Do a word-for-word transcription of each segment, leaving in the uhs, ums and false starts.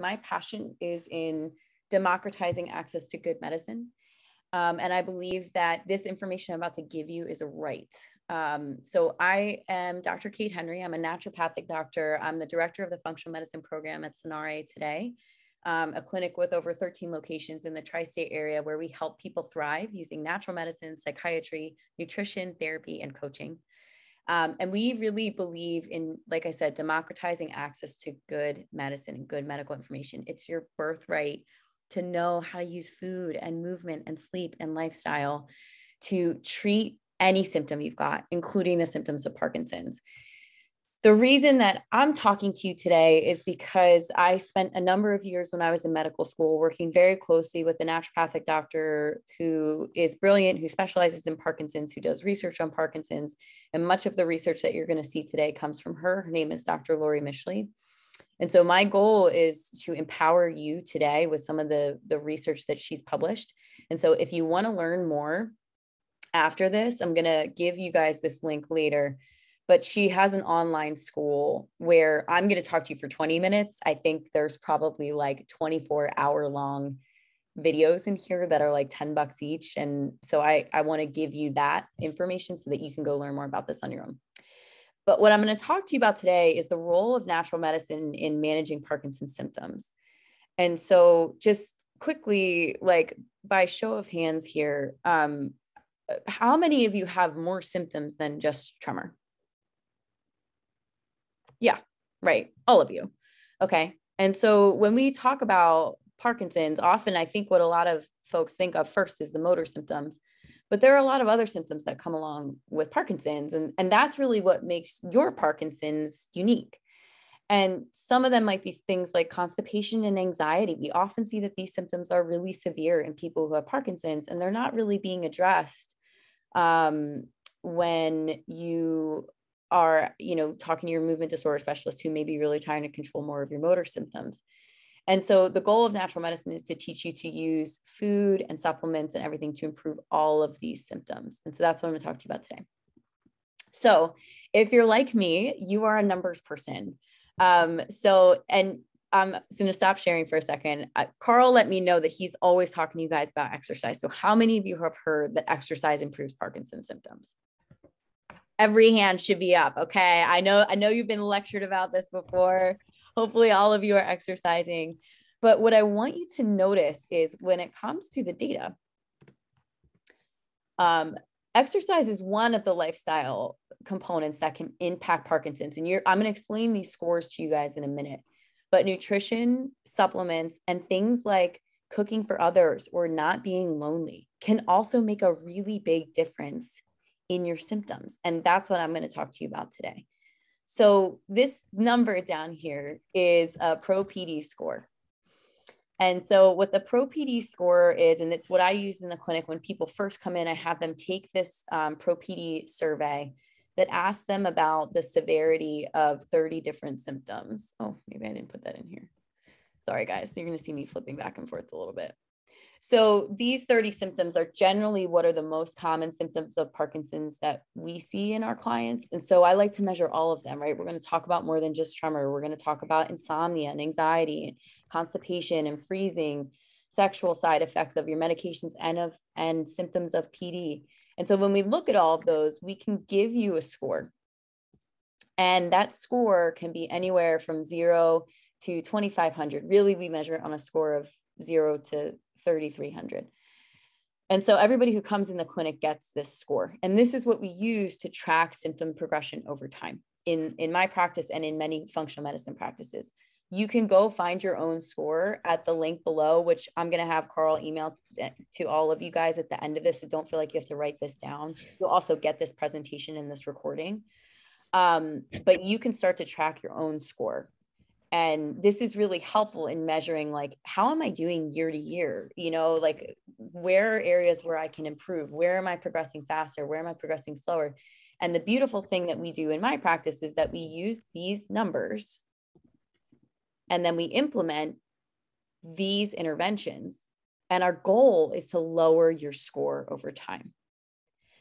My passion is in democratizing access to good medicine. Um, and I believe that this information I'm about to give you is a right. Um, so I am Doctor Kate Henry. I'm a naturopathic doctor. I'm the director of the functional medicine program at Sonare Today, um, a clinic with over thirteen locations in the tri-state area where we help people thrive using natural medicine, psychiatry, nutrition, therapy, and coaching. Um, and we really believe in, like I said, democratizing access to good medicine and good medical information. It's your birthright to know how to use food and movement and sleep and lifestyle to treat any symptom you've got, including the symptoms of Parkinson's. The reason that I'm talking to you today is because I spent a number of years when I was in medical school working very closely with a naturopathic doctor who is brilliant, who specializes in Parkinson's, who does research on Parkinson's. And much of the research that you're going to see today comes from her. Her name is Doctor Laurie Mischley. And so my goal is to empower you today with some of the, the research that she's published. And so if you want to learn more after this, I'm going to give you guys this link later, but she has an online school where I'm going to talk to you for twenty minutes. I think there's probably like twenty-four hour long videos in here that are like ten bucks each. And so I, I want to give you that information so that you can go learn more about this on your own. But what I'm going to talk to you about today is the role of natural medicine in managing Parkinson's symptoms. And so just quickly, like by show of hands here, um, how many of you have more symptoms than just tremor? Yeah, right. All of you. Okay. And so when we talk about Parkinson's, often I think what a lot of folks think of first is the motor symptoms. But there are a lot of other symptoms that come along with Parkinson's. And, and that's really what makes your Parkinson's unique. And some of them might be things like constipation and anxiety. We often see that these symptoms are really severe in people who have Parkinson's, and they're not really being addressed um, when you are, you know, talking to your movement disorder specialist who may be really trying to control more of your motor symptoms. And so the goal of natural medicine is to teach you to use food and supplements and everything to improve all of these symptoms. And so that's what I'm going to talk to you about today. So if you're like me, you are a numbers person. Um, so, and I'm going to stop sharing for a second. Uh, Carl let me know that he's always talking to you guys about exercise. So how many of you have heard that exercise improves Parkinson's symptoms? Every hand should be up. Okay. I know, I know you've been lectured about this before. Hopefully all of you are exercising. But what I want you to notice is when it comes to the data, um, exercise is one of the lifestyle components that can impact Parkinson's. And you're, I'm going to explain these scores to you guys in a minute. But nutrition, supplements, and things like cooking for others or not being lonely can also make a really big difference in your symptoms. And that's what I'm going to talk to you about today. So this number down here is a ProPD score. And so what the ProPD score is, and it's what I use in the clinic when people first come in, I have them take this um, ProPD survey that asks them about the severity of thirty different symptoms. Oh, maybe I didn't put that in here. Sorry, guys. So you're going to see me flipping back and forth a little bit. So these thirty symptoms are generally what are the most common symptoms of Parkinson's that we see in our clients. And so I like to measure all of them, right? We're going to talk about more than just tremor. We're going to talk about insomnia and anxiety and constipation and freezing, sexual side effects of your medications and of and symptoms of P D. And so when we look at all of those, we can give you a score. And that score can be anywhere from zero to twenty-five hundred. Really, we measure it on a score of zero to thirty-three hundred. And so everybody who comes in the clinic gets this score. And this is what we use to track symptom progression over time in, in my practice and in many functional medicine practices. You can go find your own score at the link below, which I'm going to have Carl email to all of you guys at the end of this. So don't feel like you have to write this down. You'll also get this presentation and this recording. Um, but you can start to track your own score. And this is really helpful in measuring, like, how am I doing year to year? You know, like, where are areas where I can improve? Where am I progressing faster? Where am I progressing slower? And the beautiful thing that we do in my practice is that we use these numbers and then we implement these interventions. And our goal is to lower your score over time.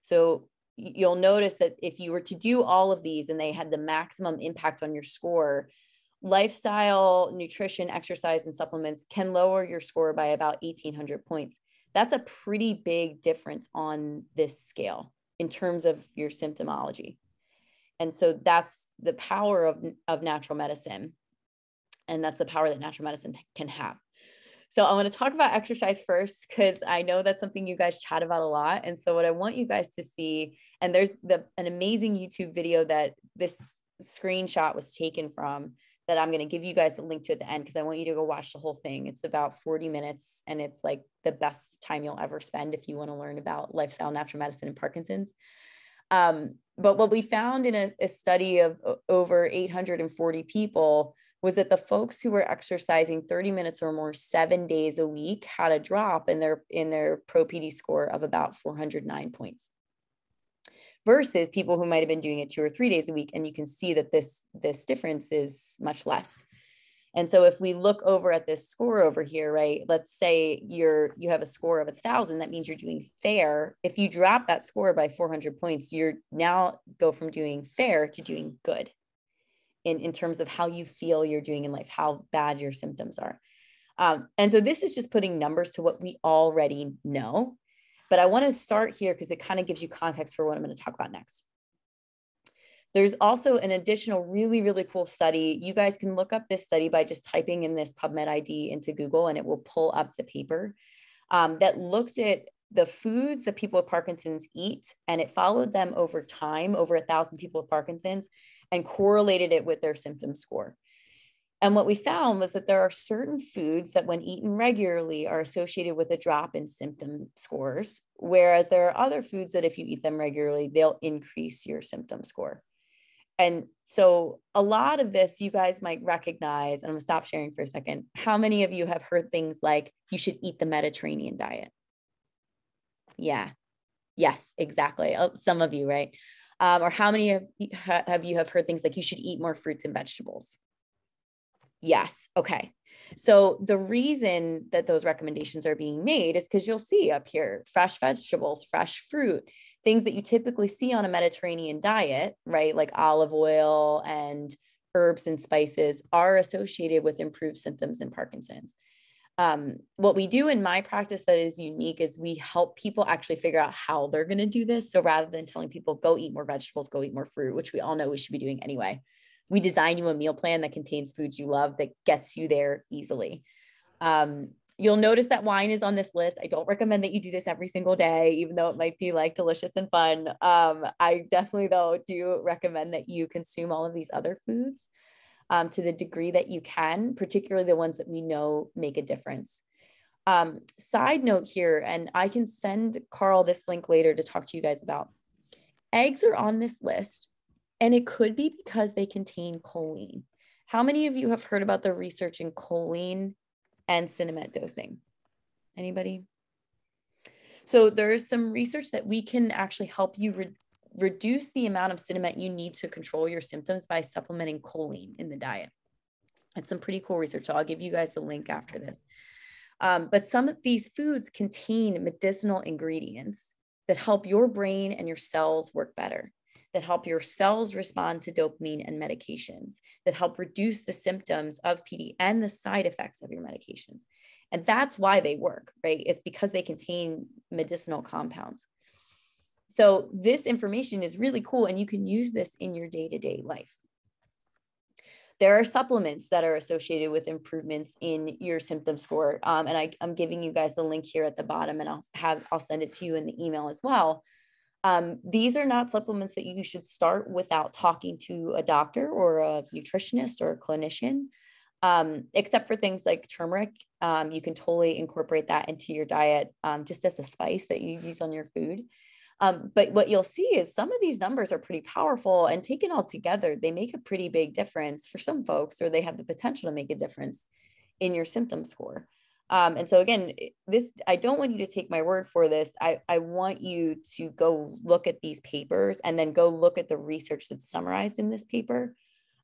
So you'll notice that if you were to do all of these and they had the maximum impact on your score, lifestyle, nutrition, exercise, and supplements can lower your score by about eighteen hundred points. That's a pretty big difference on this scale in terms of your symptomology. And so that's the power of, of natural medicine. And that's the power that natural medicine can have. So I want to talk about exercise first, because I know that's something you guys chat about a lot. And so what I want you guys to see, and there's the, an amazing YouTube video that this screenshot was taken from that I'm going to give you guys the link to at the end, because I want you to go watch the whole thing. It's about forty minutes, and it's like the best time you'll ever spend if you want to learn about lifestyle, natural medicine, and Parkinson's. Um, but what we found in a, a study of over eight hundred forty people was that the folks who were exercising thirty minutes or more seven days a week had a drop in their, in their ProPD score of about four hundred nine points versus people who might've been doing it two or three days a week. And you can see that this, this difference is much less. And so if we look over at this score over here, right, let's say you're, you have a score of a thousand, that means you're doing fair. If you drop that score by four hundred points, you're now go from doing fair to doing good. In, in terms of how you feel you're doing in life, how bad your symptoms are. Um, and so this is just putting numbers to what we already know. But I want to start here because it kind of gives you context for what I'm going to talk about next. There's also an additional really, really cool study. You guys can look up this study by just typing in this PubMed I D into Google, and it will pull up the paper um, that looked at the foods that people with Parkinson's eat, and it followed them over time, over a thousand people with Parkinson's, and correlated it with their symptom score. And what we found was that there are certain foods that when eaten regularly are associated with a drop in symptom scores, whereas there are other foods that if you eat them regularly, they'll increase your symptom score. And so a lot of this you guys might recognize, and I'm gonna stop sharing for a second. How many of you have heard things like, you should eat the Mediterranean diet? Yeah. Yes, exactly. Oh, some of you, right? Um, or how many of you have, you have heard things like you should eat more fruits and vegetables? Yes. Okay. So the reason that those recommendations are being made is because you'll see up here, fresh vegetables, fresh fruit, things that you typically see on a Mediterranean diet, right? Like olive oil and herbs and spices are associated with improved symptoms in Parkinson's. Um, what we do in my practice that is unique is we help people actually figure out how they're going to do this. So rather than telling people, go eat more vegetables, go eat more fruit, which we all know we should be doing anyway, we design you a meal plan that contains foods you love that gets you there easily. Um, you'll notice that wine is on this list. I don't recommend that you do this every single day, even though it might be like delicious and fun. Um, I definitely though do recommend that you consume all of these other foods. Um, to the degree that you can, particularly the ones that we know make a difference. Um, side note here, and I can send Carl this link later to talk to you guys about. Eggs are on this list, and it could be because they contain choline. How many of you have heard about the research in choline and Sinemet dosing? Anybody? So there is some research that we can actually help you reduce reduce the amount of Sinemet you need to control your symptoms by supplementing choline in the diet. It's some pretty cool research. So I'll give you guys the link after this. Um, but some of these foods contain medicinal ingredients that help your brain and your cells work better, that help your cells respond to dopamine and medications, that help reduce the symptoms of P D and the side effects of your medications. And that's why they work, right? It's because they contain medicinal compounds. So this information is really cool, and you can use this in your day-to-day life. There are supplements that are associated with improvements in your symptom score. Um, and I, I'm giving you guys the link here at the bottom, and I'll have, I'll send it to you in the email as well. Um, these are not supplements that you should start without talking to a doctor or a nutritionist or a clinician, um, except for things like turmeric. Um, you can totally incorporate that into your diet um, just as a spice that you use on your food. Um, but what you'll see is some of these numbers are pretty powerful, and taken all together, they make a pretty big difference for some folks, or they have the potential to make a difference in your symptom score. Um, and so again, this, I don't want you to take my word for this. I, I want you to go look at these papers and then go look at the research that's summarized in this paper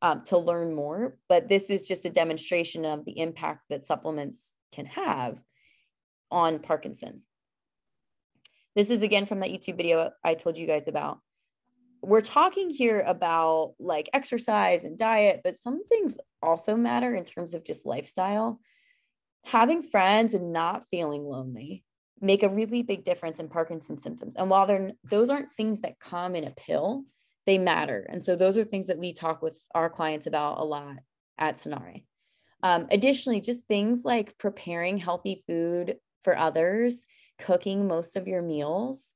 um, to learn more. But this is just a demonstration of the impact that supplements can have on Parkinson's. This is again from that YouTube video I told you guys about. we're talking here about like exercise and diet, but some things also matter in terms of just lifestyle. Having friends and not feeling lonely make a really big difference in Parkinson's symptoms. And while they're, those aren't things that come in a pill, they matter. And so those are things that we talk with our clients about a lot at Sonare. Um, additionally, just things like preparing healthy food for others, cooking most of your meals,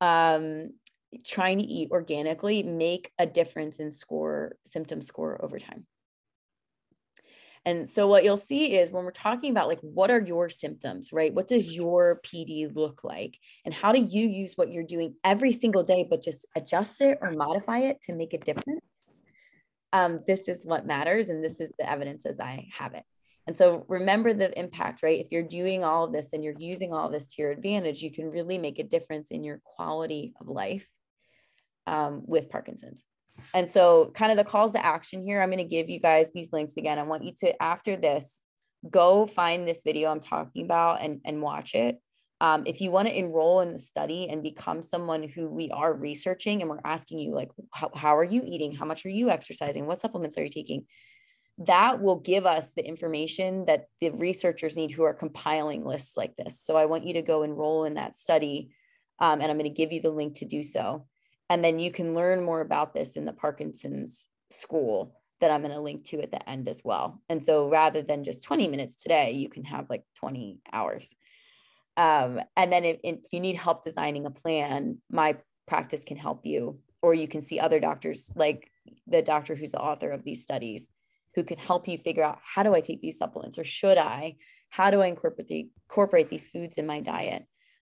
um, trying to eat organically, make a difference in score, symptom score over time. And so what you'll see is when we're talking about like, what are your symptoms, right? What does your P D look like? And how do you use what you're doing every single day, but just adjust it or modify it to make a difference? Um, this is what matters. And this is the evidence as I have it. And so remember the impact, right? If you're doing all of this and you're using all of this to your advantage, you can really make a difference in your quality of life um, with Parkinson's. And so kind of the calls to action here, I'm going to give you guys these links again. I want you to, after this, go find this video I'm talking about and, and watch it. Um, if you want to enroll in the study and become someone who we are researching and we're asking you, like, how, how are you eating? How much are you exercising? What supplements are you taking? That will give us the information that the researchers need who are compiling lists like this. So I want you to go enroll in that study. Um, and I'm going to give you the link to do so. And then you can learn more about this in the Parkinson's school that I'm going to link to at the end as well. And so rather than just twenty minutes today, you can have like twenty hours. Um, and then if, if you need help designing a plan, my practice can help you, or you can see other doctors, like the doctor who's the author of these studies, who can help you figure out, how do I take these supplements, or should I? How do I incorporate, incorporate these foods in my diet?